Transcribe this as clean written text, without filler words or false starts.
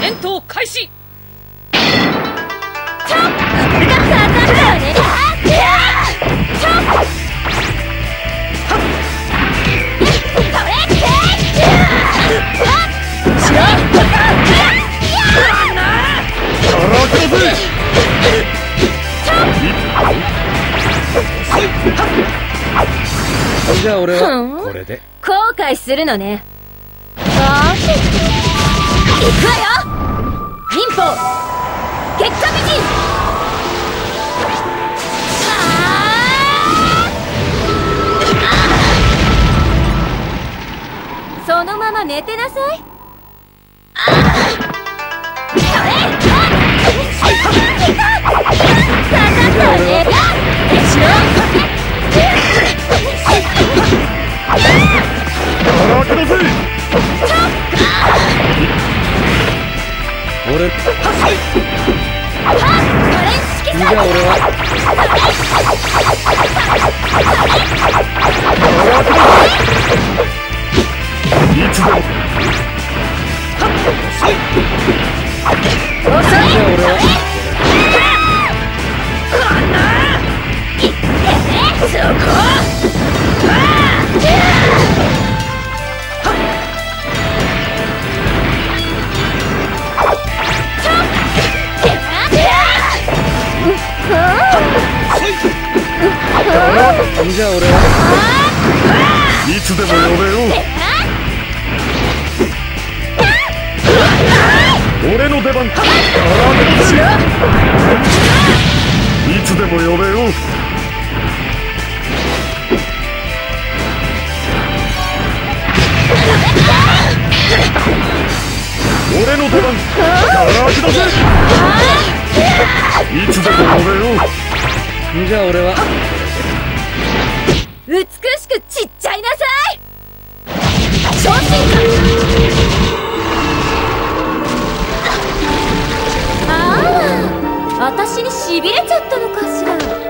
戦闘開始。じゃあ俺はこれで後悔するのね。あ行くわよ。忍法結果美人。そのまま寝てなさい。じゃあ俺はいつでも呼べよ。俺の出番。いつでも呼べよ。俺の出番。いつでも呼べよ。じゃあ俺は美しくちっちゃいなさい。昇進か。ああ、私にしびれちゃったのかしら。